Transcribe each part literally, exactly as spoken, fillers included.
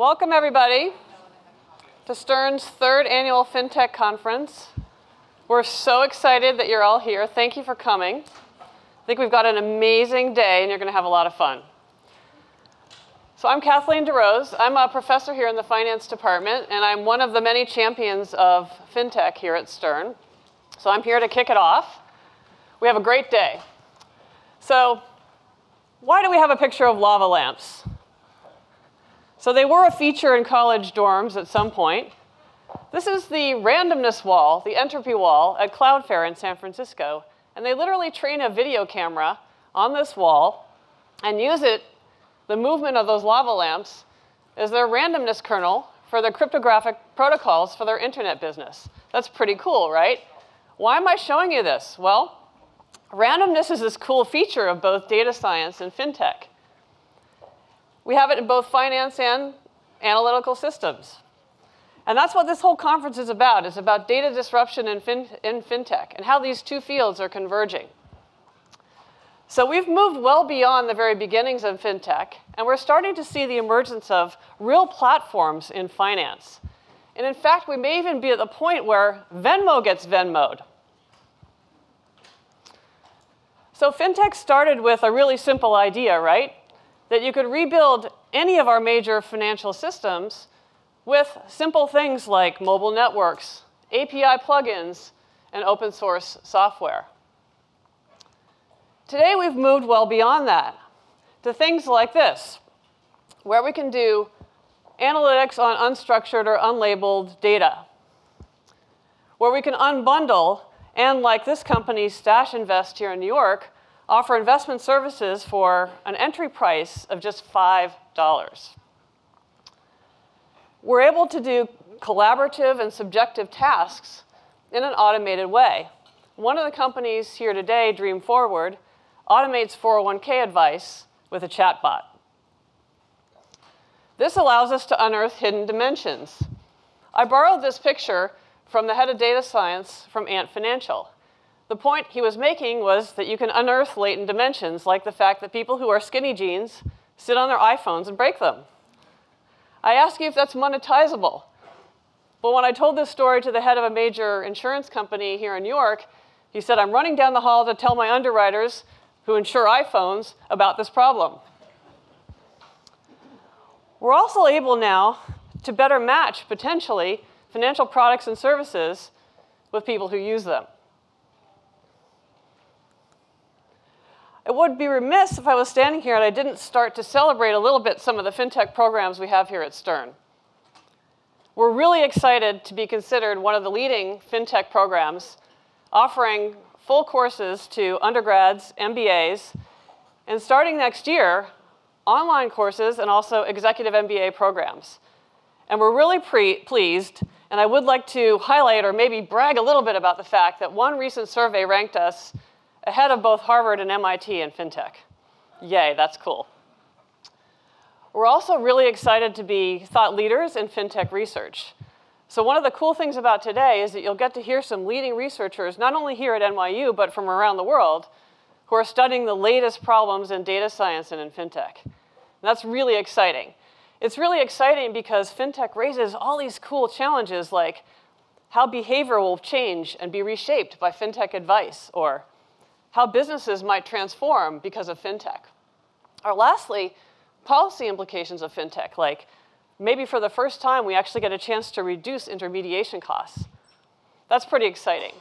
Welcome, everybody, to Stern's third annual FinTech conference. We're so excited that you're all here. Thank you for coming. I think we've got an amazing day, and you're going to have a lot of fun. So I'm Kathleen DeRose. I'm a professor here in the finance department, and I'm one of the many champions of FinTech here at Stern. So I'm here to kick it off. We have a great day. So why do we have a picture of lava lamps? So they were a feature in college dorms at some point. This is the randomness wall, the entropy wall, at Cloudflare in San Francisco. And they literally train a video camera on this wall and use it, the movement of those lava lamps, as their randomness kernel for their cryptographic protocols for their internet business. That's pretty cool, right? Why am I showing you this? Well, randomness is this cool feature of both data science and fintech. We have it in both finance and analytical systems. And that's what this whole conference is about. It's about data disruption in, fin in fintech and how these two fields are converging. So we've moved well beyond the very beginnings of fintech, and we're starting to see the emergence of real platforms in finance. And in fact, we may even be at the point where Venmo gets Venmo'd. So fintech started with a really simple idea, right? That you could rebuild any of our major financial systems with simple things like mobile networks, A P I plugins, and open source software. Today, we've moved well beyond that to things like this, where we can do analytics on unstructured or unlabeled data, where we can unbundle and, like this company, Stash Invest here in New York, offer investment services for an entry price of just five dollars. We're able to do collaborative and subjective tasks in an automated way. One of the companies here today, Dream Forward, automates four oh one K advice with a chatbot. This allows us to unearth hidden dimensions. I borrowed this picture from the head of data science from Ant Financial. The point he was making was that you can unearth latent dimensions, like the fact that people who wear skinny jeans sit on their iPhones and break them. I ask you if that's monetizable. But when I told this story to the head of a major insurance company here in New York, he said, "I'm running down the hall to tell my underwriters who insure iPhones about this problem." We're also able now to better match, potentially, financial products and services with people who use them. It would be remiss if I was standing here and I didn't start to celebrate a little bit some of the fintech programs we have here at Stern. We're really excited to be considered one of the leading fintech programs, offering full courses to undergrads, M B As, and starting next year, online courses and also executive M B A programs. And we're really pre- pleased, and I would like to highlight or maybe brag a little bit about the fact that one recent survey ranked us ahead of both Harvard and M I T in fintech. Yay, that's cool. We're also really excited to be thought leaders in fintech research. So one of the cool things about today is that you'll get to hear some leading researchers, not only here at N Y U, but from around the world, who are studying the latest problems in data science and in fintech. And that's really exciting. It's really exciting because fintech raises all these cool challenges, like how behavior will change and be reshaped by fintech advice, or how businesses might transform because of fintech. Or lastly, policy implications of fintech, like maybe for the first time we actually get a chance to reduce intermediation costs. That's pretty exciting.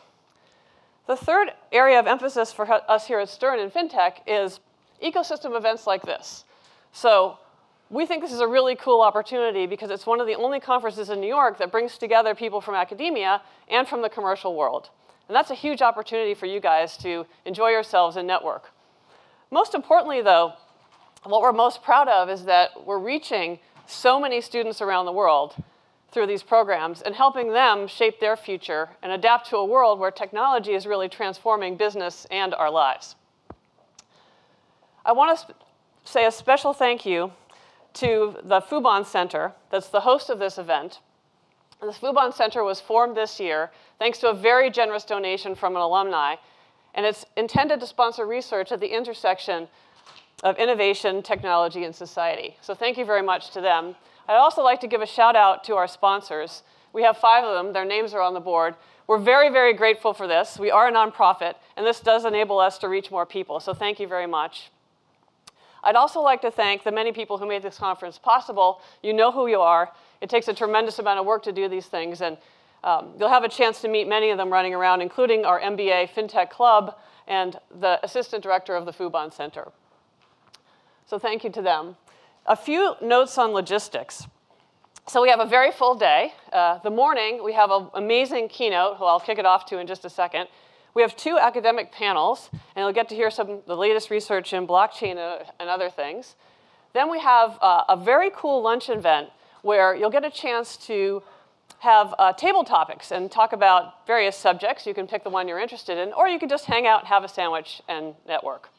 The third area of emphasis for us here at Stern in fintech is ecosystem events like this. So we think this is a really cool opportunity because it's one of the only conferences in New York that brings together people from academia and from the commercial world. And that's a huge opportunity for you guys to enjoy yourselves and network. Most importantly, though, what we're most proud of is that we're reaching so many students around the world through these programs and helping them shape their future and adapt to a world where technology is really transforming business and our lives. I want to say a special thank you to the Fubon Center, that's the host of this event. The Fubon Center was formed this year thanks to a very generous donation from an alumni, and it's intended to sponsor research at the intersection of innovation, technology, and society. So thank you very much to them. I'd also like to give a shout out to our sponsors. We have five of them. Their names are on the board. We're very, very grateful for this. We are a nonprofit, and this does enable us to reach more people. So thank you very much. I'd also like to thank the many people who made this conference possible. You know who you are. It takes a tremendous amount of work to do these things, and um, you'll have a chance to meet many of them running around, including our M B A FinTech Club and the assistant director of the Fubon Center. So thank you to them. A few notes on logistics. So we have a very full day. Uh, the morning, we have an amazing keynote, who I'll kick it off to in just a second. We have two academic panels, and you'll get to hear some of the latest research in blockchain and other things. Then we have uh, a very cool lunch event where you'll get a chance to have uh, table topics and talk about various subjects. You can pick the one you're interested in, or you can just hang out, have a sandwich, and network.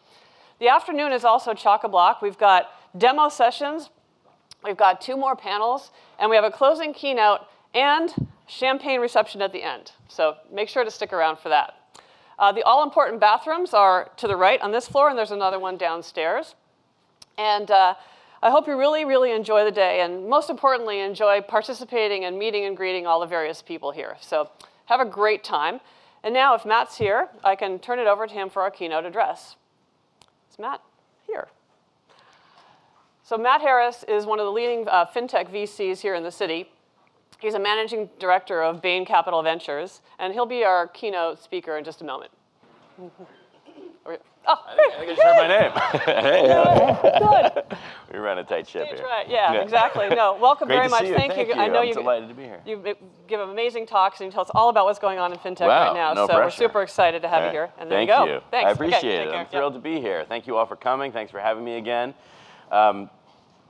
The afternoon is also chock-a-block. We've got demo sessions, we've got two more panels, and we have a closing keynote and champagne reception at the end. So make sure to stick around for that. Uh, the all-important bathrooms are to the right on this floor, and there's another one downstairs. And uh, I hope you really, really enjoy the day, and most importantly, enjoy participating and meeting and greeting all the various people here. So have a great time. And now, if Matt's here, I can turn it over to him for our keynote address. Is Matt here? So Matt Harris is one of the leading uh, fintech V Cs here in the city. He's a managing director of Bain Capital Ventures, and he'll be our keynote speaker in just a moment. Oh, I think, I think I just heard my name. Hey. Good. We run a tight ship here. Right. Yeah, yeah, exactly. No, welcome very much. You. Thank, Thank you. you. I know I'm you. Delighted to be here. You give amazing talks, and you tell us all about what's going on in fintech wow, right now. No so pressure. We're super excited to have right. you here. And there Thank you go. You. Thanks. I appreciate okay, it. I'm thrilled yep. to be here. Thank you all for coming. Thanks for having me again. Um,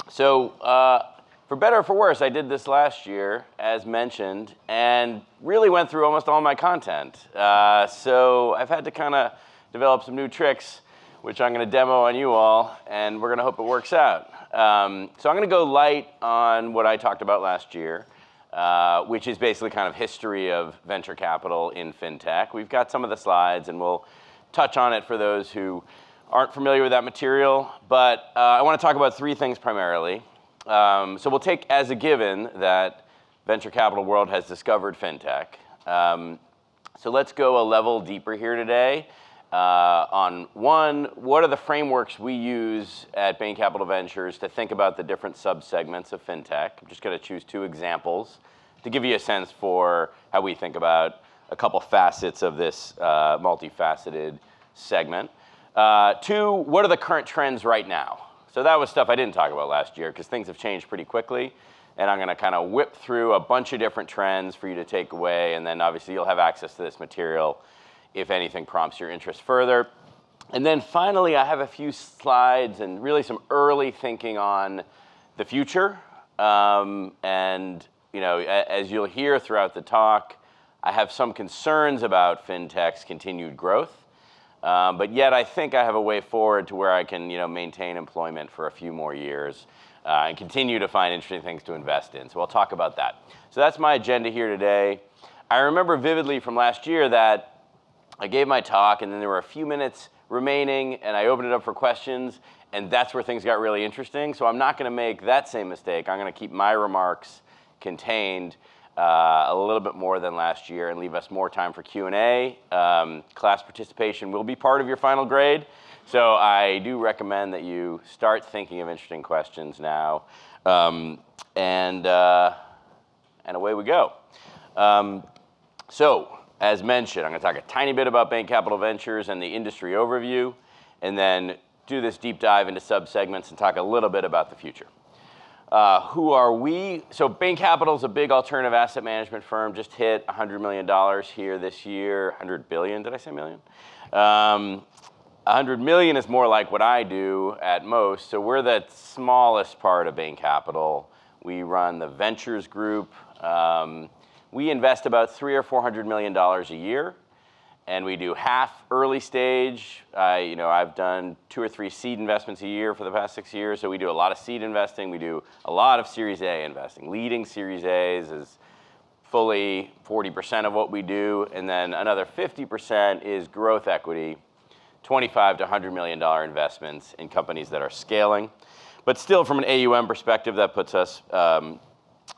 so. Uh, For better or for worse, I did this last year, as mentioned, and really went through almost all my content. Uh, so I've had to kind of develop some new tricks, which I'm going to demo on you all, and we're going to hope it works out. Um, so I'm going to go light on what I talked about last year, uh, which is basically kind of history of venture capital in fintech. We've got some of the slides, and we'll touch on it for those who aren't familiar with that material. But uh, I want to talk about three things primarily. Um, so we'll take as a given that venture capital world has discovered fintech. Um, so let's go a level deeper here today uh, on one, what are the frameworks we use at Bain Capital Ventures to think about the different subsegments of fintech? I'm just going to choose two examples to give you a sense for how we think about a couple facets of this uh, multifaceted segment. Uh, two, what are the current trends right now? So that was stuff I didn't talk about last year because things have changed pretty quickly. And I'm going to kind of whip through a bunch of different trends for you to take away. And then obviously you'll have access to this material if anything prompts your interest further. And then finally, I have a few slides and really some early thinking on the future. Um, and you know, as you'll hear throughout the talk, I have some concerns about fintech's continued growth. Um, but yet, I think I have a way forward to where I can, you know, maintain employment for a few more years uh, and continue to find interesting things to invest in. So I'll talk about that. So that's my agenda here today. I remember vividly from last year that I gave my talk, and then there were a few minutes remaining, and I opened it up for questions, and that's where things got really interesting. So I'm not going to make that same mistake. I'm going to keep my remarks contained. Uh, a little bit more than last year and leave us more time for Q and A. Um, class participation will be part of your final grade, so I do recommend that you start thinking of interesting questions now. Um, and, uh, and away we go. Um, so, as mentioned, I'm going to talk a tiny bit about Bain Capital Ventures and the industry overview, and then do this deep dive into subsegments and talk a little bit about the future. Uh, who are we? So Bain Capital is a big alternative asset management firm, just hit one hundred million dollars here this year. one hundred billion, did I say million? Um, one hundred million is more like what I do at most, so we're the smallest part of Bain Capital. We run the ventures group. Um, we invest about three or four hundred million dollars a year, and we do half early stage. Uh, you know, I've done two or three seed investments a year for the past six years, so we do a lot of seed investing. We do a lot of Series A investing. Leading Series A's is fully forty percent of what we do, and then another fifty percent is growth equity. twenty-five to one hundred million dollars investments in companies that are scaling. But still, from an A U M perspective, that puts us um,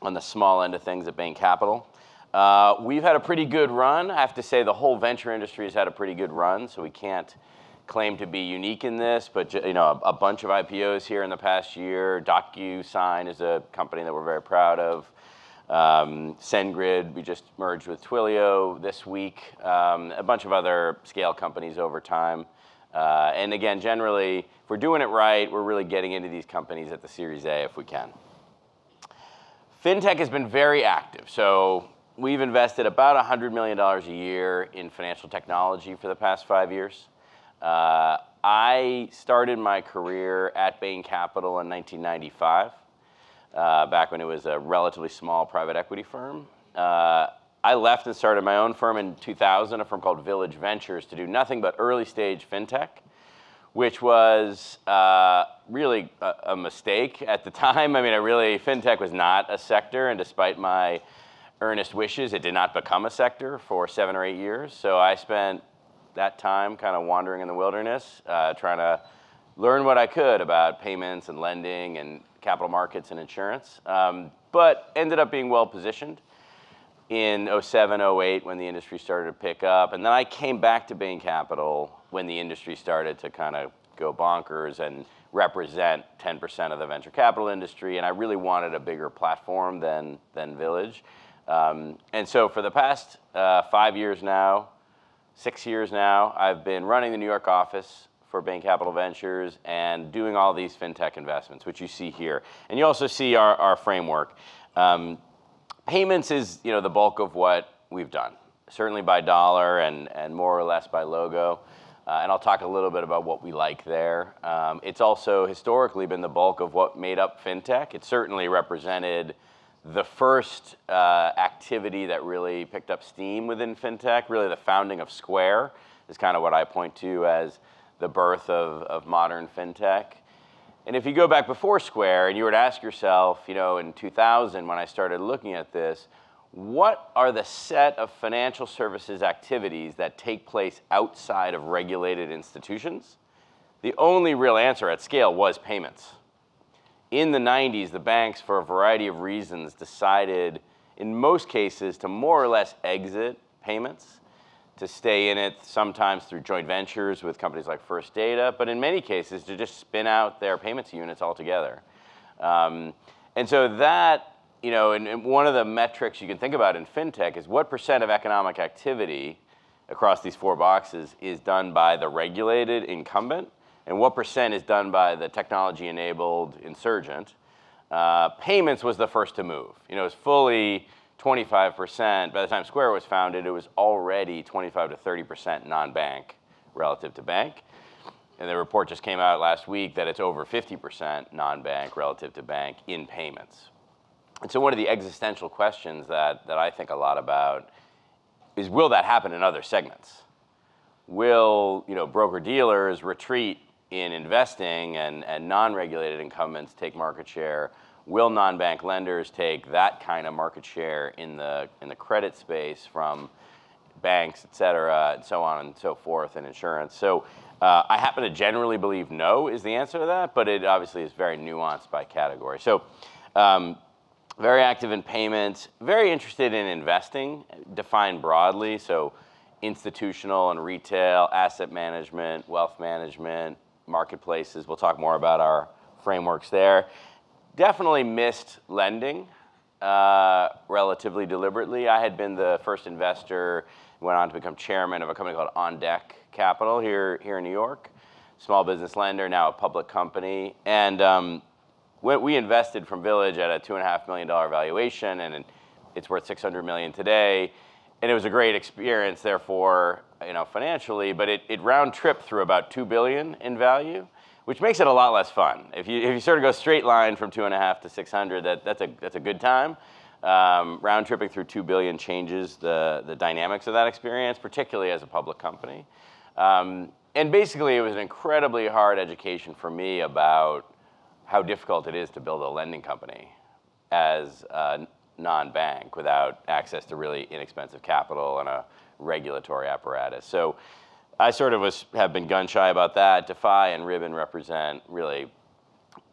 on the small end of things at Bain Capital. Uh, we've had a pretty good run. I have to say the whole venture industry has had a pretty good run, so we can't claim to be unique in this, but you know, a, a bunch of I P Os here in the past year. DocuSign is a company that we're very proud of. Um, SendGrid, we just merged with Twilio this week. Um, a bunch of other scale companies over time. Uh, and again, generally, if we're doing it right, we're really getting into these companies at the Series A if we can. FinTech has been very active. So we've invested about one hundred million dollars a year in financial technology for the past five years. Uh, I started my career at Bain Capital in nineteen ninety-five, uh, back when it was a relatively small private equity firm. Uh, I left and started my own firm in two thousand, a firm called Village Ventures, to do nothing but early stage fintech, which was uh, really a, a mistake at the time. I mean, I really, fintech was not a sector, and despite my earnest wishes, it did not become a sector for seven or eight years. So I spent that time kind of wandering in the wilderness, uh, trying to learn what I could about payments and lending and capital markets and insurance, um, but ended up being well positioned in oh seven, oh eight when the industry started to pick up. And then I came back to Bain Capital when the industry started to kind of go bonkers and represent ten percent of the venture capital industry, and I really wanted a bigger platform than, than Village. Um, and so for the past uh, five years now, Six years now, I've been running the New York office for Bain Capital Ventures and doing all these fintech investments, which you see here. And you also see our, our framework. Um, payments is you know, the bulk of what we've done, certainly by dollar and, and more or less by logo. Uh, and I'll talk a little bit about what we like there. Um, it's also historically been the bulk of what made up fintech. It certainly represented the first uh, activity that really picked up steam within fintech, really the founding of Square is kind of what I point to as the birth of, of modern fintech. And if you go back before Square and you were to ask yourself, you know, in two thousand when I started looking at this, what are the set of financial services activities that take place outside of regulated institutions? The only real answer at scale was payments. In the nineties, the banks, for a variety of reasons, decided, in most cases, to more or less exit payments, to stay in it sometimes through joint ventures with companies like First Data, but in many cases, to just spin out their payments units altogether. Um, and so that, you know, and, and one of the metrics you can think about in fintech is what percent of economic activity across these four boxes is done by the regulated incumbent, and what percent is done by the technology-enabled insurgent. Uh, payments was the first to move. You know, it was fully twenty-five percent. By the time Square was founded, it was already twenty-five to thirty percent non-bank relative to bank. And the report just came out last week that it's over fifty percent non-bank relative to bank in payments. And so one of the existential questions that, that I think a lot about is, will that happen in other segments? Will, you know, broker-dealers retreat in investing and, and non-regulated incumbents take market share? Will non-bank lenders take that kind of market share in the, in the credit space from banks, et cetera, and so on and so forth, and insurance? So uh, I happen to generally believe no is the answer to that, but it obviously is very nuanced by category. So um, very active in payments, very interested in investing, defined broadly. So institutional and retail, asset management, wealth management, marketplaces. We'll talk more about our frameworks there. Definitely missed lending uh, relatively deliberately. I had been the first investor, went on to become chairman of a company called OnDeck Capital here, here in New York. Small business lender, now a public company. And um, we invested from Village at a two and a half million dollar valuation, and it's worth six hundred million dollars today. And it was a great experience, therefore, you know, financially, but it, it round-tripped through about two billion dollars in value, which makes it a lot less fun. If you, if you sort of go straight line from two and a half to six hundred, that, that's, a, that's a good time. Um, round-tripping through two billion dollars changes the, the dynamics of that experience, particularly as a public company. Um, and basically, it was an incredibly hard education for me about how difficult it is to build a lending company as uh, non-bank without access to really inexpensive capital and a regulatory apparatus. So I sort of was have been gun shy about that. Defy and Ribbon represent really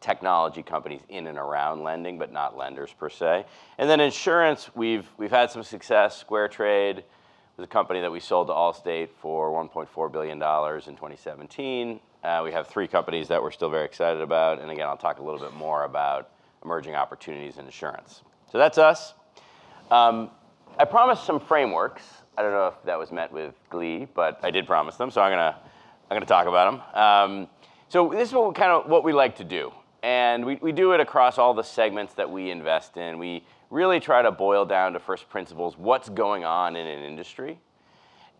technology companies in and around lending, but not lenders per se. And then insurance, we've we've had some success. SquareTrade was a company that we sold to Allstate for one point four billion dollars in twenty seventeen. Uh, we have three companies that we're still very excited about. And again, I'll talk a little bit more about emerging opportunities in insurance. So that's us. Um, I promised some frameworks. I don't know if that was met with glee, but I did promise them, so I'm gonna I'm gonna talk about them. Um, so this is what kind of what we like to do, and we we do it across all the segments that we invest in. We really try to boil down to first principles what's going on in an industry,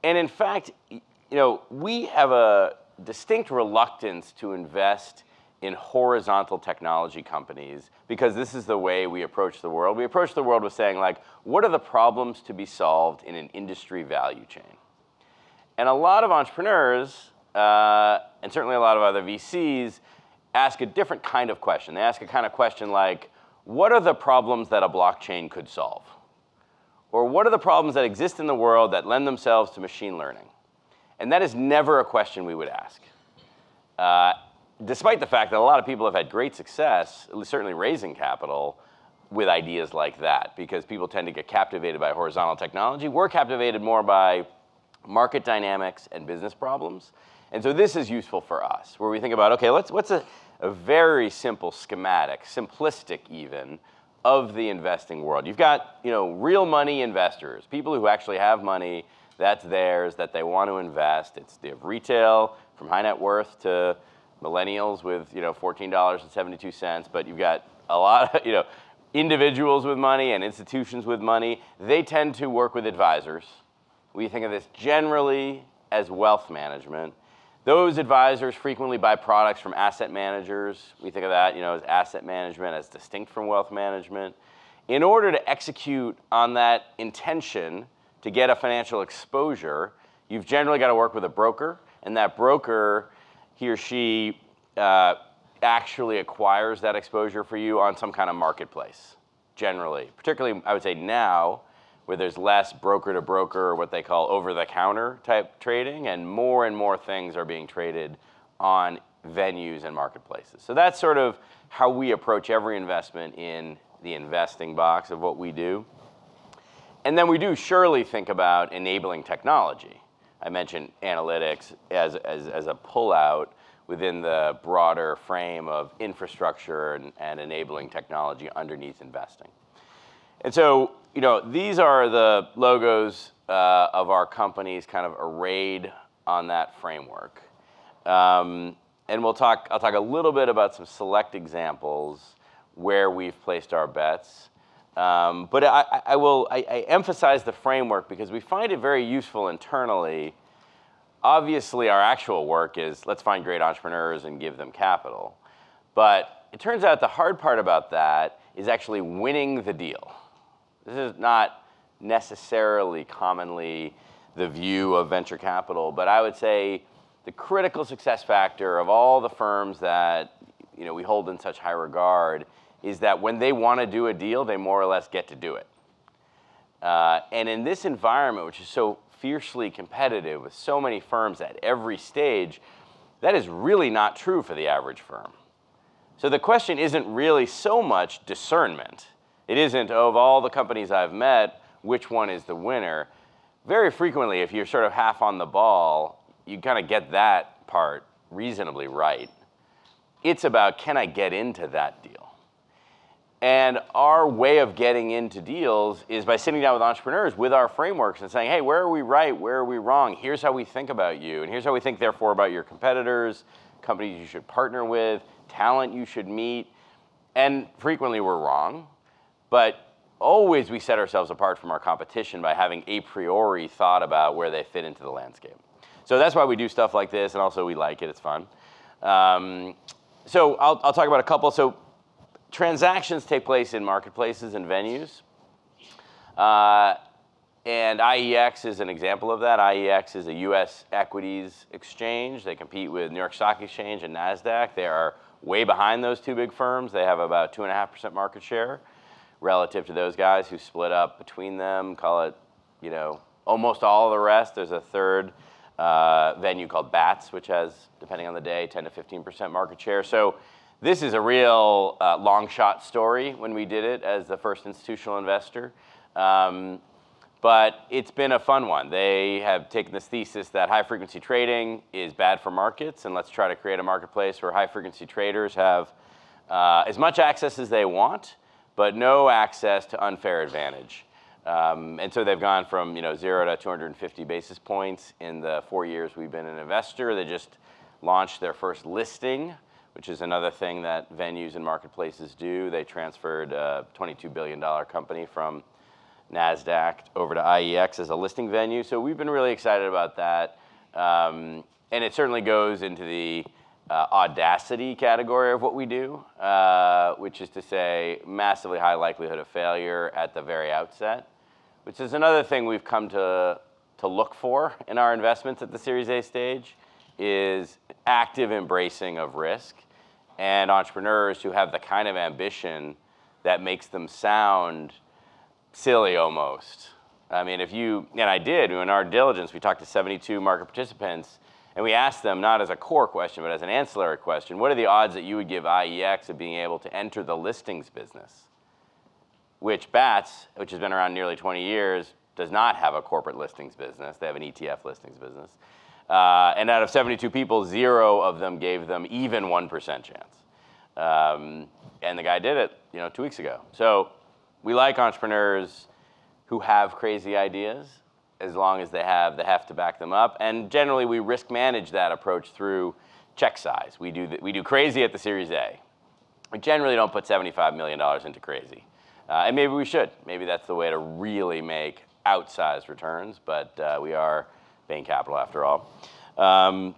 and in fact, you know, we have a distinct reluctance to invest in horizontal technology companies, because this is the way we approach the world. We approach the world with saying, like, what are the problems to be solved in an industry value chain? And a lot of entrepreneurs, uh, and certainly a lot of other V Cs, ask a different kind of question. They ask a kind of question like, what are the problems that a blockchain could solve? Or what are the problems that exist in the world that lend themselves to machine learning? And that is never a question we would ask. Uh, Despite the fact that a lot of people have had great success, certainly raising capital, with ideas like that, because people tend to get captivated by horizontal technology. We're captivated more by market dynamics and business problems. And so this is useful for us, where we think about, okay, let's, what's a, a very simple schematic, simplistic even, of the investing world? You've got, you know, real money investors, people who actually have money that's theirs, that they want to invest. It's, they have retail, from high net worth to millennials with, you know, fourteen dollars and seventy-two cents, but you've got a lot of, you know, individuals with money and institutions with money. They tend to work with advisors. We think of this generally as wealth management. Those advisors frequently buy products from asset managers. We think of that, you know, as asset management, as distinct from wealth management. In order to execute on that intention to get a financial exposure, you've generally got to work with a broker, and that broker, he or she uh, actually acquires that exposure for you on some kind of marketplace, generally. Particularly, I would say now, where there's less broker-to-broker, or what they call over-the-counter type trading, and more and more things are being traded on venues and marketplaces. So that's sort of how we approach every investment in the investing box of what we do. And then we do surely think about enabling technology. I mentioned analytics as, as, as a pullout within the broader frame of infrastructure and, and enabling technology underneath investing. And so, you know, these are the logos uh, of our companies kind of arrayed on that framework. Um, and we'll talk, I'll talk a little bit about some select examples where we've placed our bets. Um, but I, I will I, I emphasize the framework because we find it very useful internally. Obviously, our actual work is let's find great entrepreneurs and give them capital. But it turns out the hard part about that is actually winning the deal. This is not necessarily commonly the view of venture capital, but I would say the critical success factor of all the firms that, you know, we hold in such high regard is that when they want to do a deal, they more or less get to do it. Uh, and in this environment, which is so fiercely competitive with so many firms at every stage, that is really not true for the average firm. So the question isn't really so much discernment. It isn't, oh, of all the companies I've met, which one is the winner? Very frequently, if you're sort of half on the ball, you kind of get that part reasonably right. It's about, can I get into that deal? And our way of getting into deals is by sitting down with entrepreneurs with our frameworks and saying, hey, where are we right? Where are we wrong? Here's how we think about you. And here's how we think, therefore, about your competitors, companies you should partner with, talent you should meet. And frequently we're wrong. But always we set ourselves apart from our competition by having a priori thought about where they fit into the landscape. So that's why we do stuff like this. And also we like it. It's fun. Um, so I'll, I'll talk about a couple. So transactions take place in marketplaces and venues. Uh, and I E X is an example of that. I E X is a U S equities exchange. They compete with New York Stock Exchange and NASDAQ. They are way behind those two big firms. They have about two point five percent market share relative to those guys who split up between them, call it, you know, almost all the rest. There's a third uh, venue called BATS, which has, depending on the day, ten to fifteen percent market share. So this is a real uh, long shot story when we did it as the first institutional investor. Um, but it's been a fun one. They have taken this thesis that high frequency trading is bad for markets, and let's try to create a marketplace where high frequency traders have uh, as much access as they want, but no access to unfair advantage. Um, and so they've gone from you know, zero to two hundred fifty basis points in the four years we've been an investor. They just launched their first listing, which is another thing that venues and marketplaces do. They transferred a twenty-two billion dollar company from NASDAQ over to I E X as a listing venue. So we've been really excited about that. Um, and it certainly goes into the uh, audacity category of what we do, uh, which is to say massively high likelihood of failure at the very outset, which is another thing we've come to, to look for in our investments at the Series A stage, is active embracing of risk, and entrepreneurs who have the kind of ambition that makes them sound silly almost. I mean, if you, and I did, in our diligence, we talked to seventy-two market participants, and we asked them, not as a core question, but as an ancillary question, what are the odds that you would give I E X of being able to enter the listings business? Which BATS, which has been around nearly twenty years, does not have a corporate listings business. They have an E T F listings business. Uh, and out of seventy-two people, zero of them gave them even one percent chance. Um, and the guy did it, you know, two weeks ago. So we like entrepreneurs who have crazy ideas, as long as they have the heft to back them up. And generally, we risk manage that approach through check size. We do, we do crazy at the Series A. We generally don't put seventy-five million dollars into crazy. Uh, and maybe we should. Maybe that's the way to really make outsized returns, but uh, we are Bain Capital, after all. Um,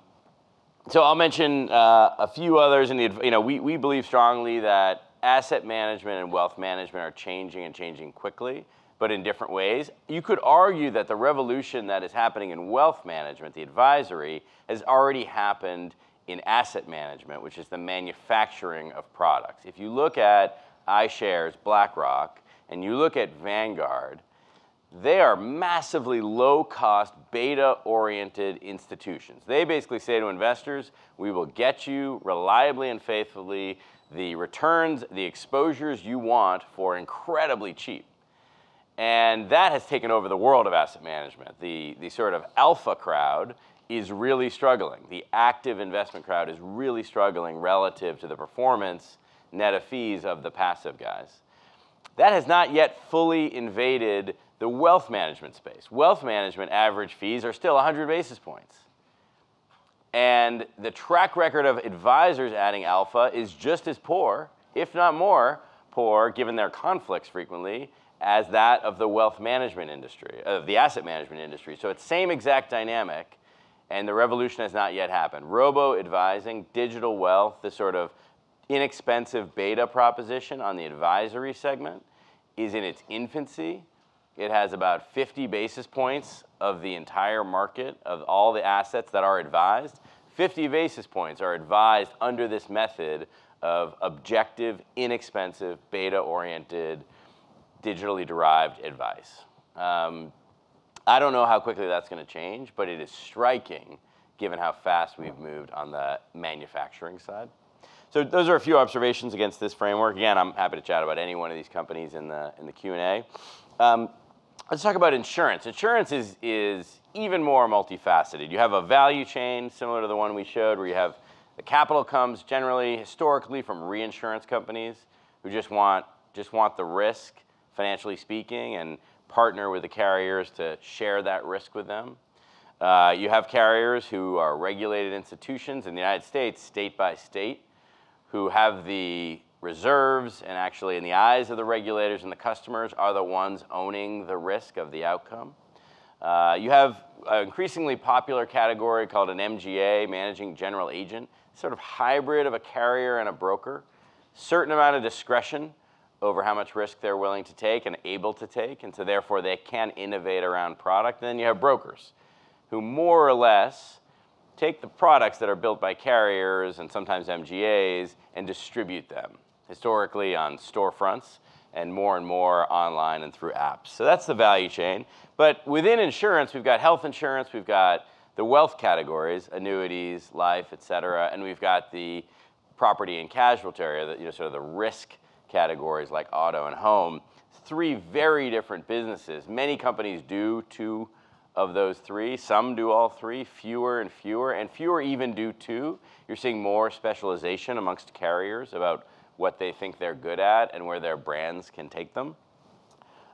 so I'll mention uh, a few others. In the, you know, we, we believe strongly that asset management and wealth management are changing and changing quickly, but in different ways. You could argue that the revolution that is happening in wealth management, the advisory, has already happened in asset management, which is the manufacturing of products. If you look at iShares, BlackRock, and you look at Vanguard, they are massively low-cost, beta-oriented institutions. They basically say to investors, we will get you reliably and faithfully the returns, the exposures you want for incredibly cheap. And that has taken over the world of asset management. The, the sort of alpha crowd is really struggling. The active investment crowd is really struggling relative to the performance net of fees of the passive guys. That has not yet fully invaded the wealth management space. Wealth management average fees are still one hundred basis points. And the track record of advisors adding alpha is just as poor, if not more poor, given their conflicts frequently, as that of the wealth management industry, of the asset management industry. So it's same exact dynamic, and the revolution has not yet happened. Robo-advising, digital wealth, this sort of inexpensive beta proposition on the advisory segment is in its infancy. It has about fifty basis points of the entire market, of all the assets that are advised. fifty basis points are advised under this method of objective, inexpensive, beta-oriented, digitally derived advice. Um, I don't know how quickly that's going to change, but it is striking given how fast we've moved on the manufacturing side. So those are a few observations against this framework. Again, I'm happy to chat about any one of these companies in the, in the Q and A. Um, let's talk about insurance. Insurance is, is even more multifaceted. You have a value chain similar to the one we showed, where you have the capital comes generally historically from reinsurance companies who just want, just want the risk, financially speaking, and partner with the carriers to share that risk with them. Uh, you have carriers who are regulated institutions in the United States, state by state, who have the reserves, and actually in the eyes of the regulators and the customers are the ones owning the risk of the outcome. Uh, you have an increasingly popular category called an M G A, managing general agent, sort of hybrid of a carrier and a broker, certain amount of discretion over how much risk they're willing to take and able to take, and so therefore they can innovate around product. And then you have brokers who more or less take the products that are built by carriers and sometimes M G As and distribute them, historically on storefronts and more and more online and through apps. So that's the value chain. But within insurance, we've got health insurance, we've got the wealth categories, annuities, life, et cetera, and we've got the property and casualty area, the, you know, sort of the risk categories like auto and home. Three very different businesses. Many companies do two of those three. Some do all three, fewer and fewer, and fewer even do two. You're seeing more specialization amongst carriers about what they think they're good at and where their brands can take them.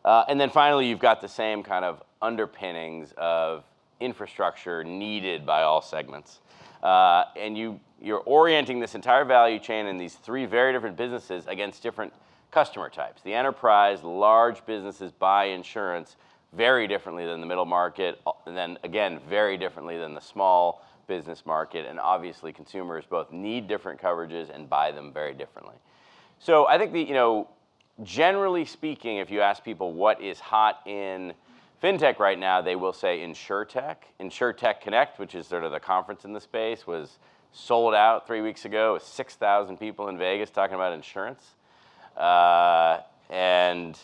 Uh, and then finally, you've got the same kind of underpinnings of infrastructure needed by all segments. Uh, and you, you're orienting this entire value chain in these three very different businesses against different customer types. The enterprise, large businesses buy insurance very differently than the middle market, and then again, very differently than the small business market, and obviously consumers both need different coverages and buy them very differently. So I think the, you know, generally speaking, if you ask people what is hot in FinTech right now, they will say InsurTech. InsurTech Connect, which is sort of the conference in the space, was sold out three weeks ago with six thousand people in Vegas talking about insurance. Uh, and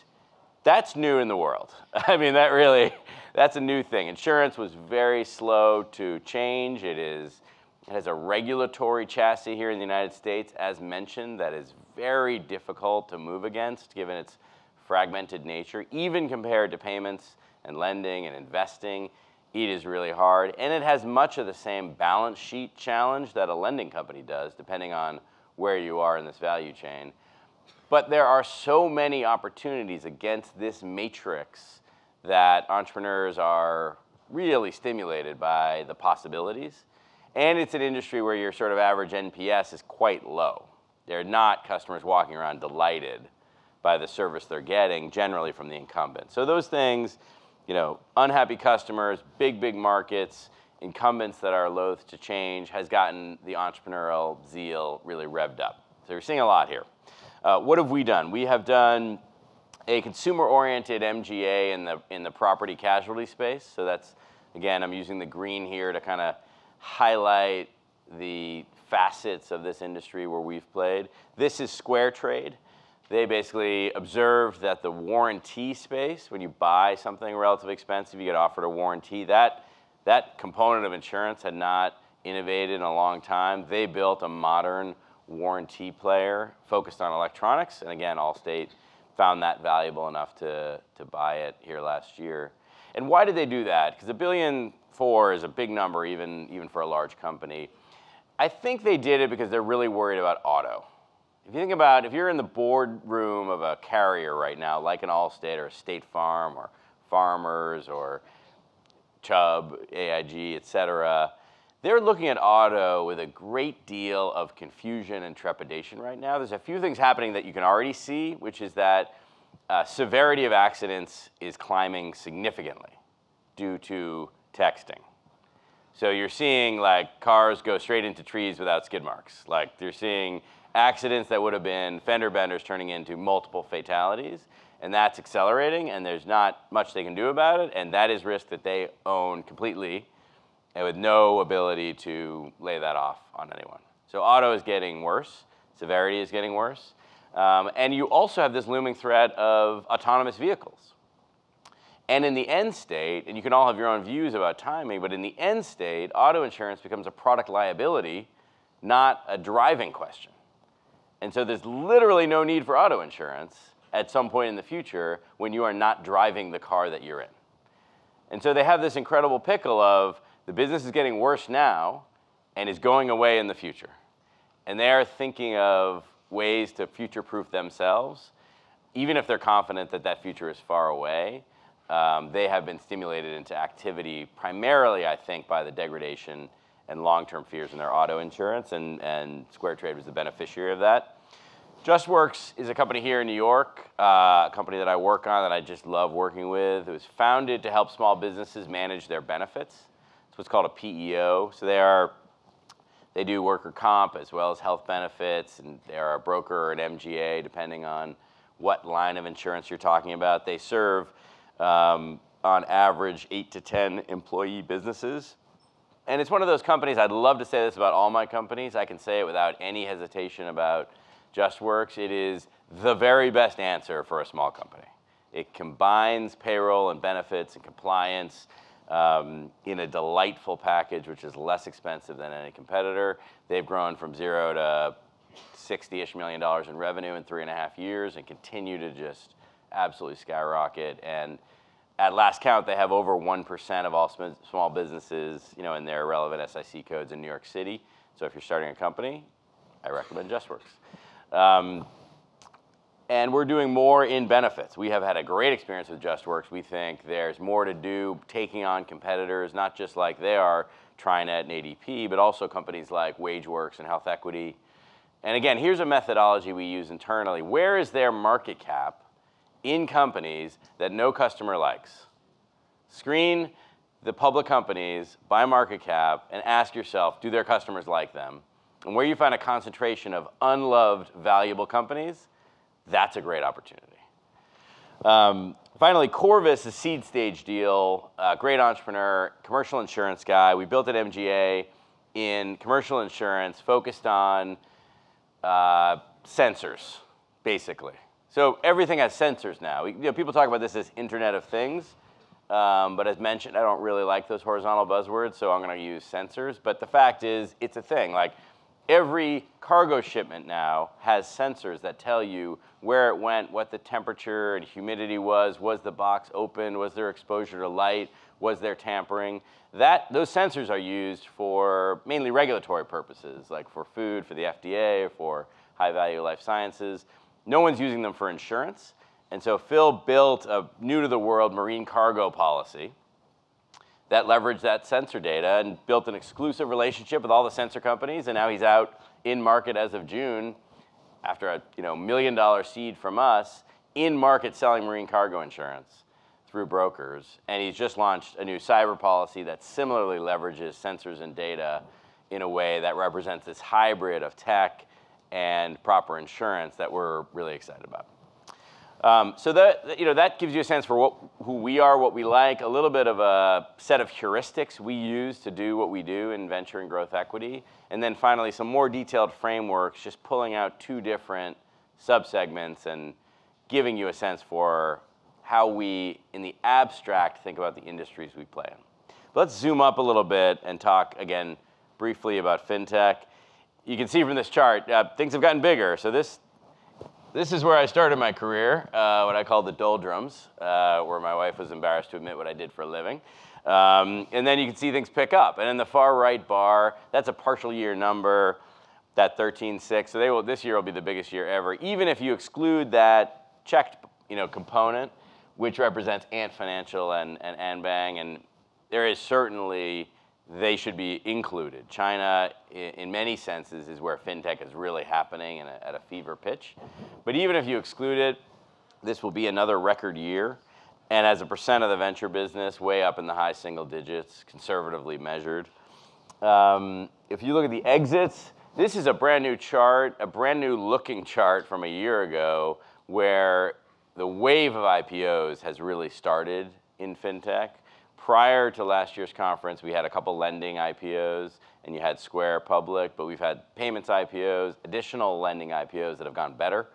that's new in the world. I mean, that really, that's a new thing. Insurance was very slow to change. It is, it has a regulatory chassis here in the United States, as mentioned, that is very difficult to move against given its fragmented nature, even compared to payments and lending and investing. It is really hard, and it has much of the same balance sheet challenge that a lending company does, depending on where you are in this value chain. But there are so many opportunities against this matrix that entrepreneurs are really stimulated by the possibilities. And it's an industry where your sort of average N P S is quite low. They're not customers walking around delighted by the service they're getting, generally from the incumbent. So those things, you know, unhappy customers, big, big markets, incumbents that are loath to change, has gotten the entrepreneurial zeal really revved up. So you're seeing a lot here. Uh, what have we done? We have done a consumer-oriented M G A in the, in the property casualty space. So that's, again, I'm using the green here to kind of highlight the facets of this industry where we've played. This is SquareTrade. They basically observed that the warranty space, when you buy something relatively expensive, you get offered a warranty. That, that component of insurance had not innovated in a long time. They built a modern warranty player focused on electronics, and again, Allstate found that valuable enough to, to buy it here last year. And why did they do that? Because a billion four is a big number, even, even for a large company. I think they did it because they're really worried about auto. If you think about, if you're in the boardroom of a carrier right now, like an Allstate or a State Farm or Farmers or Chubb, A I G, et cetera, they're looking at auto with a great deal of confusion and trepidation right now. There's a few things happening that you can already see, which is that uh, severity of accidents is climbing significantly due to texting. So you're seeing like cars go straight into trees without skid marks. Like you're seeing accidents that would have been fender benders turning into multiple fatalities, and that's accelerating, and there's not much they can do about it, and that is risk that they own completely, and with no ability to lay that off on anyone. So auto is getting worse, severity is getting worse, um, and you also have this looming threat of autonomous vehicles. And in the end state, and you can all have your own views about timing, but in the end state, auto insurance becomes a product liability, not a driving question. And so there's literally no need for auto insurance at some point in the future when you are not driving the car that you're in. And so they have this incredible pickle of, the business is getting worse now and is going away in the future. And they are thinking of ways to future-proof themselves, even if they're confident that that future is far away. Um, they have been stimulated into activity primarily, I think, by the degradation and long-term fears in their auto insurance, and, and SquareTrade was the beneficiary of that. JustWorks is a company here in New York, uh, a company that I work on that I just love working with. It was founded to help small businesses manage their benefits. It's what's called a P E O. So they are, they do worker comp as well as health benefits, and they are a broker or an M G A, depending on what line of insurance you're talking about. They serve, um, on average, eight to ten employee businesses. And it's one of those companies, I'd love to say this about all my companies, I can say it without any hesitation about JustWorks, it is the very best answer for a small company. It combines payroll and benefits and compliance um, in a delightful package, which is less expensive than any competitor. They've grown from zero to sixty-ish million dollars in revenue in three and a half years and continue to just absolutely skyrocket. And at last count, they have over one percent of all sm small businesses, you know, in their relevant S I C codes in New York City. So if you're starting a company, I recommend JustWorks. Um, and we're doing more in benefits. We have had a great experience with JustWorks. We think there's more to do taking on competitors, not just like they are, Trinet and A D P, but also companies like WageWorks and Health Equity. And again, here's a methodology we use internally. Where is their market cap in companies that no customer likes? Screen the public companies by market cap and ask yourself, do their customers like them? And where you find a concentration of unloved, valuable companies, that's a great opportunity. Um, finally, Corvus, a seed stage deal, a great entrepreneur, commercial insurance guy. We built an M G A in commercial insurance focused on uh, sensors, basically. So everything has sensors now. You know, people talk about this as Internet of Things, um, but as mentioned, I don't really like those horizontal buzzwords, so I'm gonna use sensors. But the fact is, it's a thing. Like, every cargo shipment now has sensors that tell you where it went, what the temperature and humidity was, was the box open, was there exposure to light, was there tampering. That, those sensors are used for mainly regulatory purposes, like for food, for the F D A, for high-value life sciences. No one's using them for insurance. And so Phil built a new-to-the-world marine cargo policy that leveraged that sensor data and built an exclusive relationship with all the sensor companies. And now he's out in market as of June after a you know, million-dollar seed from us, in market selling marine cargo insurance through brokers. And he's just launched a new cyber policy that similarly leverages sensors and data in a way that represents this hybrid of tech and proper insurance that we're really excited about. Um, so that, you know, that gives you a sense for what, who we are, what we like, a little bit of a set of heuristics we use to do what we do in venture and growth equity. And then finally, some more detailed frameworks, just pulling out two different subsegments and giving you a sense for how we, in the abstract, think about the industries we play in. But let's zoom up a little bit and talk, again, briefly about FinTech. You can see from this chart, uh, things have gotten bigger. So this, this is where I started my career, uh, what I call the doldrums, uh, where my wife was embarrassed to admit what I did for a living. Um, and then you can see things pick up. And in the far right bar, that's a partial year number, that thirteen point six. So they will, this year will be the biggest year ever, even if you exclude that checked you know, component, which represents Ant Financial and, and Anbang. And there is certainly, they should be included. China, in many senses, is where FinTech is really happening and at a fever pitch. But even if you exclude it, this will be another record year. And as a percent of the venture business, way up in the high single digits, conservatively measured. Um, if you look at the exits, this is a brand new chart, a brand new looking chart from a year ago, where the wave of I P Os has really started in FinTech. Prior to last year's conference, we had a couple lending I P Os, and you had Square public, but we've had payments I P Os, additional lending I P Os that have gone better,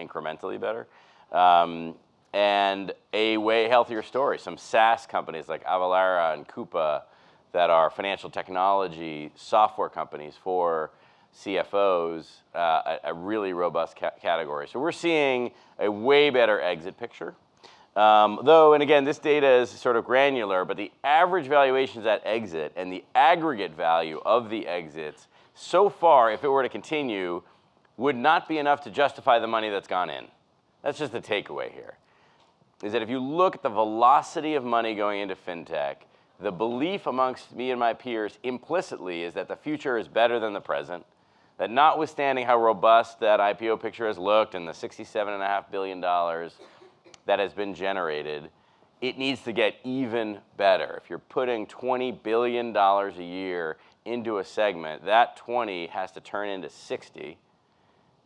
incrementally better, um, and a way healthier story. Some SaaS companies like Avalara and Coupa that are financial technology software companies for C F Os, uh, a, a really robust ca category. So we're seeing a way better exit picture. Um, though, and again, this data is sort of granular, but the average valuations at exit and the aggregate value of the exits so far, if it were to continue, would not be enough to justify the money that's gone in. That's just the takeaway here, is that if you look at the velocity of money going into FinTech, the belief amongst me and my peers implicitly is that the future is better than the present, that notwithstanding how robust that I P O picture has looked and the sixty-seven point five billion dollars that has been generated, it needs to get even better. If you're putting twenty billion dollars a year into a segment, that twenty has to turn into sixty.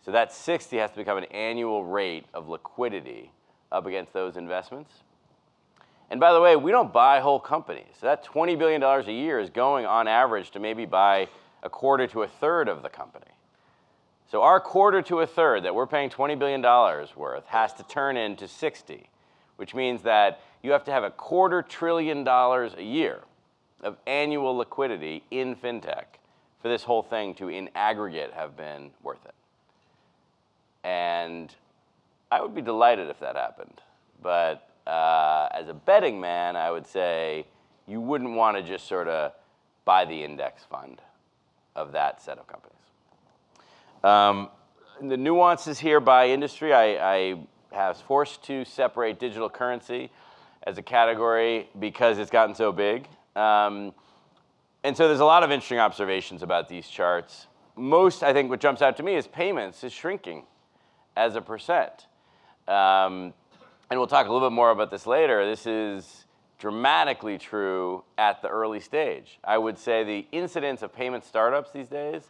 So that sixty has to become an annual rate of liquidity up against those investments. And by the way, we don't buy whole companies. So that twenty billion dollars a year is going on average to maybe buy a quarter to a third of the company. So our quarter to a third that we're paying twenty billion dollars worth has to turn into sixty, which means that you have to have a quarter trillion dollars a year of annual liquidity in FinTech for this whole thing to, in aggregate, have been worth it. And I would be delighted if that happened. But uh, as a betting man, I would say you wouldn't want to just sort of buy the index fund of that set of companies. Um, the nuances here by industry, I, I was forced to separate digital currency as a category because it's gotten so big. Um, and so there's a lot of interesting observations about these charts. Most, I think, what jumps out to me is payments is shrinking as a percent. Um, and we'll talk a little bit more about this later. This is dramatically true at the early stage. I would say the incidence of payment startups these days,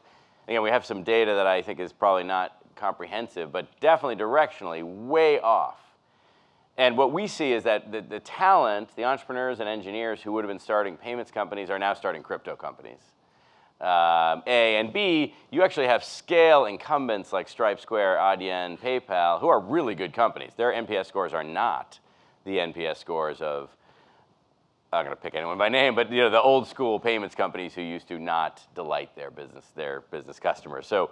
again, we have some data that I think is probably not comprehensive, but definitely directionally way off. And what we see is that the, the talent, the entrepreneurs and engineers who would have been starting payments companies are now starting crypto companies. Um, A and B, you actually have scale incumbents like Stripe, Square, Adyen, PayPal, who are really good companies. Their N P S scores are not the N P S scores of, I'm not going to pick anyone by name, but you know, the old school payments companies who used to not delight their business, their business customers. So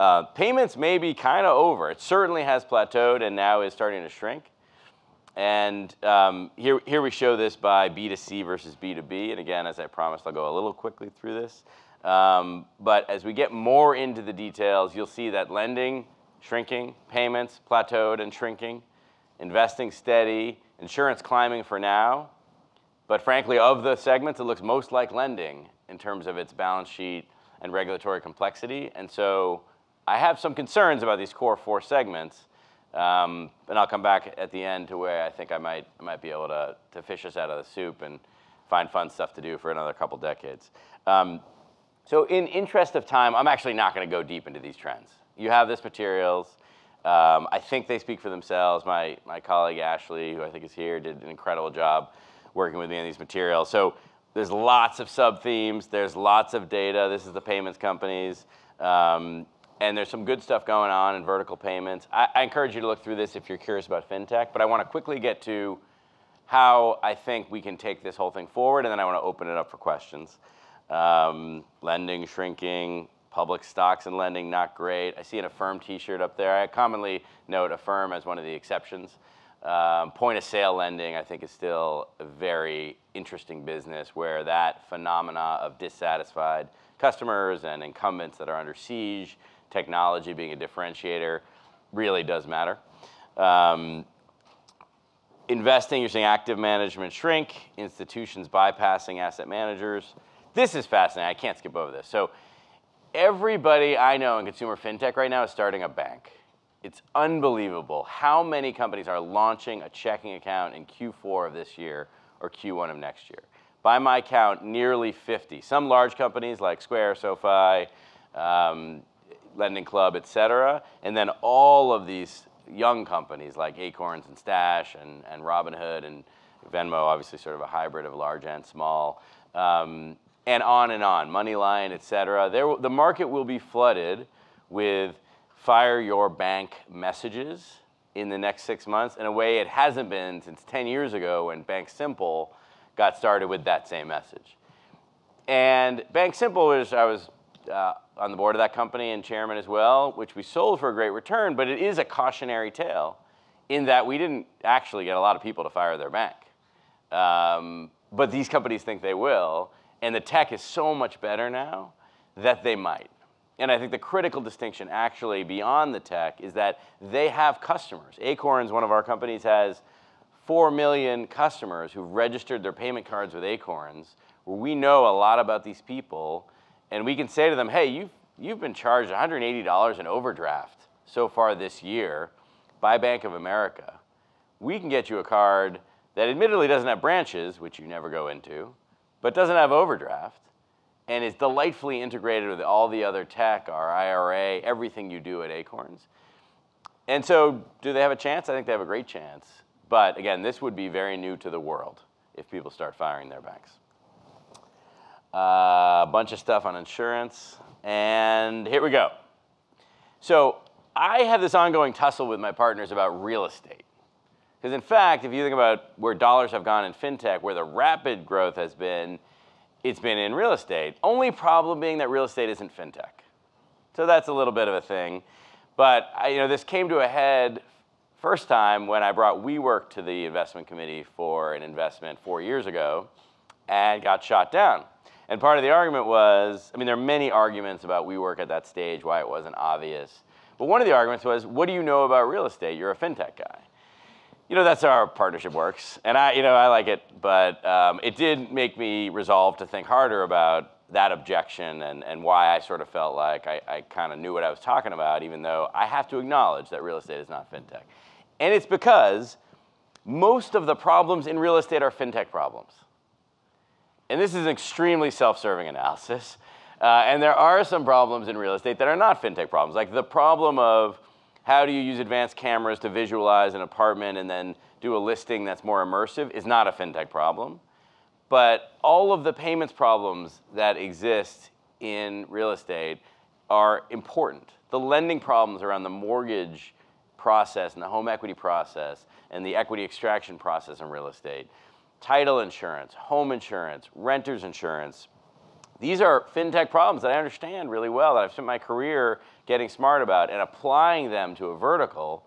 uh, payments may be kind of over. It certainly has plateaued and now is starting to shrink. And um, here, here we show this by B two C versus B two B. And again, as I promised, I'll go a little quickly through this. Um, but as we get more into the details, you'll see that lending, shrinking, payments, plateaued and shrinking, investing steady, insurance climbing for now. But frankly, of the segments, it looks most like lending in terms of its balance sheet and regulatory complexity. And so I have some concerns about these core four segments. Um, and I'll come back at the end to where I think I might, I might be able to, to fish us out of the soup and find fun stuff to do for another couple decades. Um, so in interest of time, I'm actually not going to go deep into these trends. You have this materials. Um, I think they speak for themselves. My, my colleague Ashley, who I think is here, did an incredible job working with me on these materials. So there's lots of sub-themes. There's lots of data. This is the payments companies. Um, And there's some good stuff going on in vertical payments. I, I encourage you to look through this if you're curious about FinTech, but I want to quickly get to how I think we can take this whole thing forward, and then I want to open it up for questions. Um, lending shrinking, public stocks and lending not great. I see an Affirm t-shirt up there. I commonly note Affirm as one of the exceptions. Um, point of sale lending, I think, is still a very interesting business where that phenomena of dissatisfied customers and incumbents that are under siege, technology being a differentiator, really does matter. Um, investing, you're seeing active management shrink, institutions bypassing asset managers. This is fascinating. I can't skip over this. So everybody I know in consumer FinTech right now is starting a bank. It's unbelievable how many companies are launching a checking account in Q four of this year or Q one of next year. By my count, nearly fifty. Some large companies like Square, SoFi, um, Lending Club, et cetera, and then all of these young companies like Acorns and Stash and, and Robinhood and Venmo, obviously sort of a hybrid of large and small, um, and on and on, Moneyline, et cetera. There, the market will be flooded with fire your bank messages in the next six months in a way it hasn't been since ten years ago when Bank Simple got started with that same message. And Bank Simple was, I was, Uh, on the board of that company and chairman as well, which we sold for a great return, but it is a cautionary tale in that we didn't actually get a lot of people to fire their bank. Um, but these companies think they will, and the tech is so much better now that they might. And I think the critical distinction actually beyond the tech is that they have customers. Acorns, one of our companies, has four million customers who've registered their payment cards with Acorns, where we know a lot about these people. And we can say to them, hey, you've, you've been charged one hundred eighty dollars in overdraft so far this year by Bank of America. We can get you a card that admittedly doesn't have branches, which you never go into, but doesn't have overdraft, and is delightfully integrated with all the other tech, our I R A, everything you do at Acorns. And so do they have a chance? I think they have a great chance. But again, this would be very new to the world if people start firing their banks. Uh, a bunch of stuff on insurance, and here we go. So I have this ongoing tussle with my partners about real estate. Because in fact, if you think about where dollars have gone in FinTech, where the rapid growth has been, it's been in real estate. Only problem being that real estate isn't FinTech. So that's a little bit of a thing. But I, you know, this came to a head first time when I brought WeWork to the investment committee for an investment four years ago and got shot down. And part of the argument was, I mean, there are many arguments about WeWork at that stage, why it wasn't obvious. But one of the arguments was, what do you know about real estate? You're a FinTech guy. You know, that's how our partnership works. And I, you know, I like it, but um, it did make me resolve to think harder about that objection and, and why I sort of felt like I, I kind of knew what I was talking about, even though I have to acknowledge that real estate is not FinTech. And it's because most of the problems in real estate are FinTech problems. And this is an extremely self-serving analysis. Uh, and there are some problems in real estate that are not FinTech problems, like the problem of how do you use advanced cameras to visualize an apartment and then do a listing that's more immersive is not a FinTech problem. But all of the payments problems that exist in real estate are important. The lending problems around the mortgage process and the home equity process and the equity extraction process in real estate, title insurance, home insurance, renter's insurance, these are FinTech problems that I understand really well, that I've spent my career getting smart about, and applying them to a vertical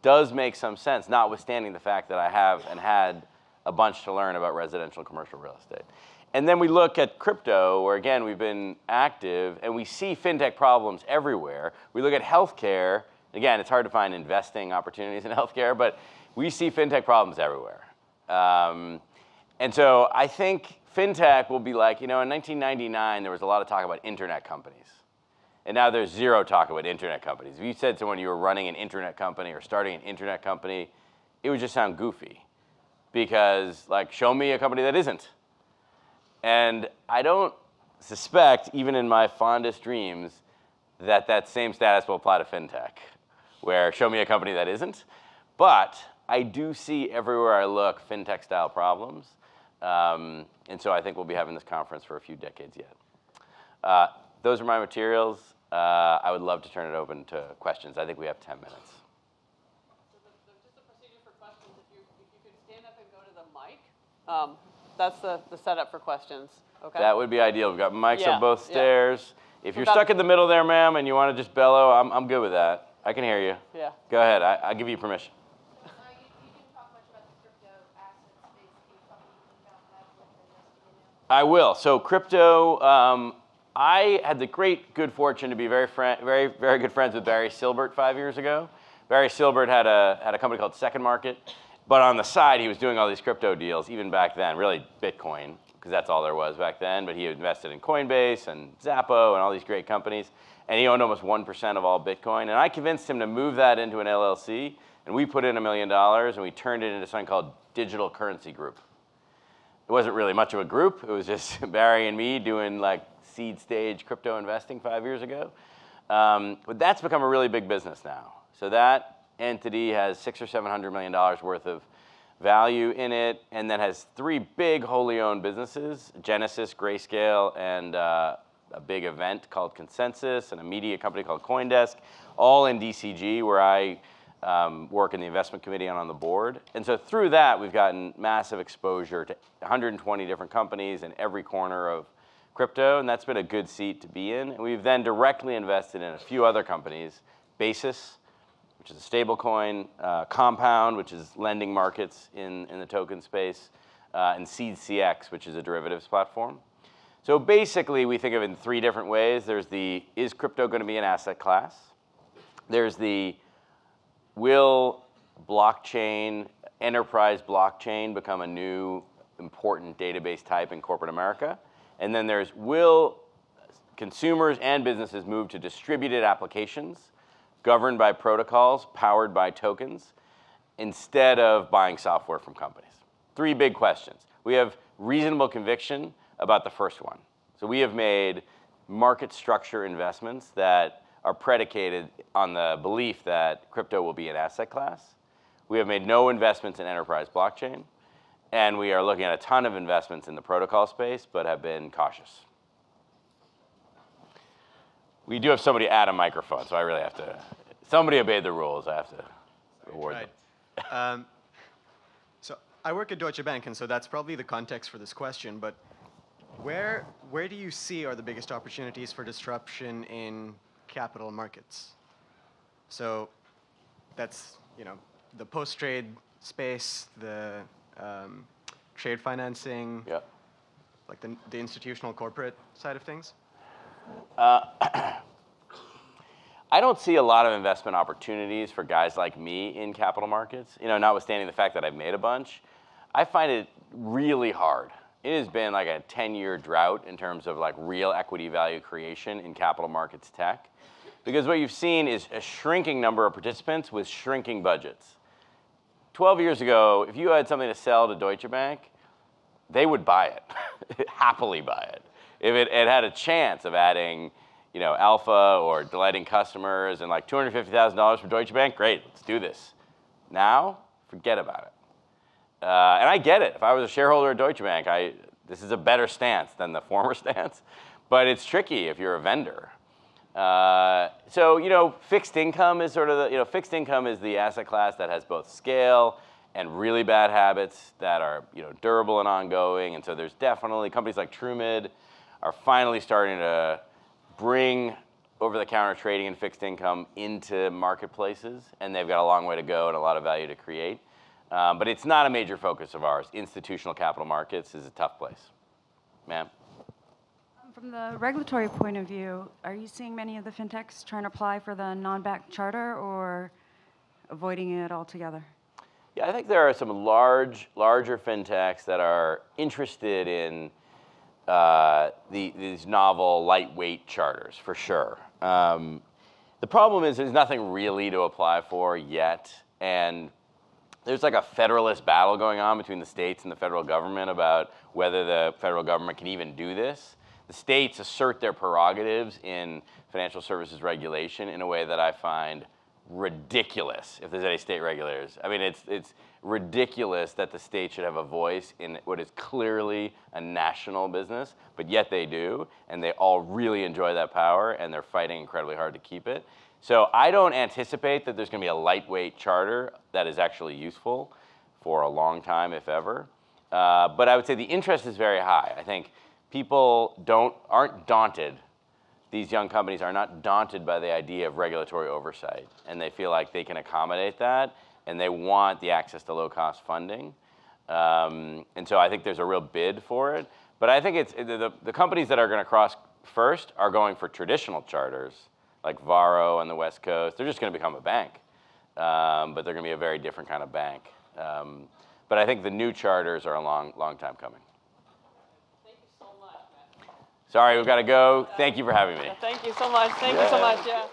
does make some sense, notwithstanding the fact that I have and had a bunch to learn about residential and commercial real estate. And then we look at crypto, where again, we've been active, and we see FinTech problems everywhere. We look at healthcare. Again, it's hard to find investing opportunities in healthcare, but we see FinTech problems everywhere. Um, and so I think FinTech will be like, you know, in nineteen ninety-nine, there was a lot of talk about internet companies. And now there's zero talk about internet companies. If you said to someone you were running an internet company or starting an internet company, it would just sound goofy. Because, like, show me a company that isn't. And I don't suspect, even in my fondest dreams, that that same status will apply to FinTech, where show me a company that isn't. But I do see everywhere I look FinTech-style problems. Um, and so I think we'll be having this conference for a few decades yet. Uh, those are my materials. Uh, I would love to turn it open to questions. I think we have ten minutes. So the, the, just a procedure for questions, if you, if you could stand up and go to the mic, um, that's the, the setup for questions. Okay. That would be ideal. We've got mics yeah, on both stairs. Yeah. If you're stuck in the middle there, ma'am, and you want to just bellow, I'm, I'm good with that. I can hear you. Yeah. Go ahead. I, I'll give you permission. I will. So crypto, um, I had the great good fortune to be very, very, very good friends with Barry Silbert five years ago. Barry Silbert had a, had a company called Second Market, but on the side he was doing all these crypto deals, even back then, really Bitcoin, because that's all there was back then, but he invested in Coinbase and Zappo and all these great companies, and he owned almost one percent of all Bitcoin, and I convinced him to move that into an L L C, and we put in a million dollars, and we turned it into something called Digital Currency Group. It wasn't really much of a group. It was just Barry and me doing like seed stage crypto investing five years ago. Um, but that's become a really big business now. So that entity has six or seven hundred million dollars worth of value in it, and then has three big wholly owned businesses: Genesis, Grayscale, and uh, a big event called Consensus, and a media company called CoinDesk, all in D C G, where I Um, work in the investment committee and on the board. And so through that, we've gotten massive exposure to one hundred twenty different companies in every corner of crypto, and that's been a good seat to be in. And we've then directly invested in a few other companies, Basis, which is a stablecoin, uh, Compound, which is lending markets in, in the token space, uh, and Seed C X, which is a derivatives platform. So basically, we think of it in three different ways. There's the, is crypto going to be an asset class? There's the, will blockchain, enterprise blockchain, become a new important database type in corporate America? And then there's, will consumers and businesses move to distributed applications governed by protocols, powered by tokens, instead of buying software from companies? Three big questions. We have reasonable conviction about the first one. So we have made market structure investments that are predicated on the belief that crypto will be an asset class. We have made no investments in enterprise blockchain, and we are looking at a ton of investments in the protocol space, but have been cautious. We do have somebody at a microphone, so I really have to, somebody obeyed the rules, I have to reward them. Um, I work at Deutsche Bank, and so that's probably the context for this question, but where, where do you see are the biggest opportunities for disruption in capital markets? So that's, you know, the post-trade space, the um, trade financing, yeah. like the, the institutional corporate side of things? Uh, I don't see a lot of investment opportunities for guys like me in capital markets, you know, notwithstanding the fact that I've made a bunch. I find it really hard. It has been like a ten-year drought in terms of like real equity value creation in capital markets tech. Because what you've seen is a shrinking number of participants with shrinking budgets. twelve years ago, if you had something to sell to Deutsche Bank, they would buy it, happily buy it. If it, it had a chance of adding, you know, alpha or delighting customers and like two hundred fifty thousand dollars from Deutsche Bank, great, let's do this. Now, forget about it. Uh, and I get it. If I was a shareholder at Deutsche Bank, I, this is a better stance than the former stance. But it's tricky if you're a vendor. Uh, so, you know, fixed income is sort of the, you know, fixed income is the asset class that has both scale and really bad habits that are, you know, durable and ongoing. And so there's definitely, companies like Trumid are finally starting to bring over-the-counter trading and fixed income into marketplaces. And they've got a long way to go and a lot of value to create. Um, but it's not a major focus of ours. Institutional capital markets is a tough place. Ma'am? From the regulatory point of view, are you seeing many of the fintechs trying to apply for the non-B A C charter or avoiding it altogether? Yeah, I think there are some large, larger fintechs that are interested in uh, the, these novel, lightweight charters, for sure. Um, the problem is there's nothing really to apply for yet, and there's like a federalist battle going on between the states and the federal government about whether the federal government can even do this. The states assert their prerogatives in financial services regulation in a way that I find ridiculous, if there's any state regulators. I mean, it's, it's ridiculous that the state should have a voice in what is clearly a national business, but yet they do, and they all really enjoy that power, and they're fighting incredibly hard to keep it. So I don't anticipate that there's going to be a lightweight charter that is actually useful for a long time, if ever. Uh, but I would say the interest is very high. I think people don't, aren't daunted. These young companies are not daunted by the idea of regulatory oversight, and they feel like they can accommodate that, and they want the access to low-cost funding. Um, and so I think there's a real bid for it. But I think it's, the, the companies that are going to cross first are going for traditional charters, like Varo on the West Coast. They're just going to become a bank, um, but they're going to be a very different kind of bank. Um, but I think the new charters are a long, long time coming. Sorry, we've got to go. Thank you for having me. Thank you so much. Thank yeah. you so much. Yeah.